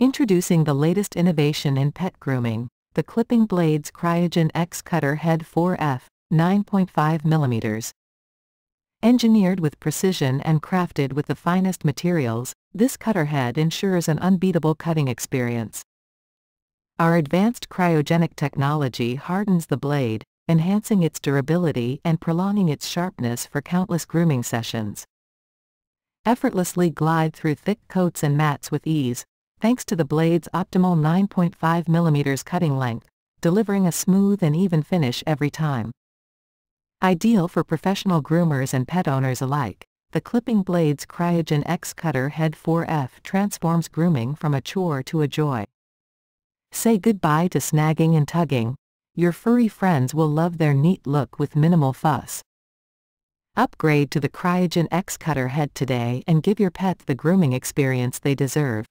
Introducing the latest innovation in pet grooming, the Clipping Blades Cryogen X Cutter Head 4F, 9.5 mm. Engineered with precision and crafted with the finest materials, this cutter head ensures an unbeatable cutting experience. Our advanced cryogenic technology hardens the blade, enhancing its durability and prolonging its sharpness for countless grooming sessions. Effortlessly glide through thick coats and mats with ease, thanks to the blade's optimal 9.5 mm cutting length, delivering a smooth and even finish every time. Ideal for professional groomers and pet owners alike, the Clipping Blades Cryogen X Cutter Head 4F transforms grooming from a chore to a joy. Say goodbye to snagging and tugging. Your furry friends will love their neat look with minimal fuss. Upgrade to the Cryogen X Cutter Head today and give your pet the grooming experience they deserve.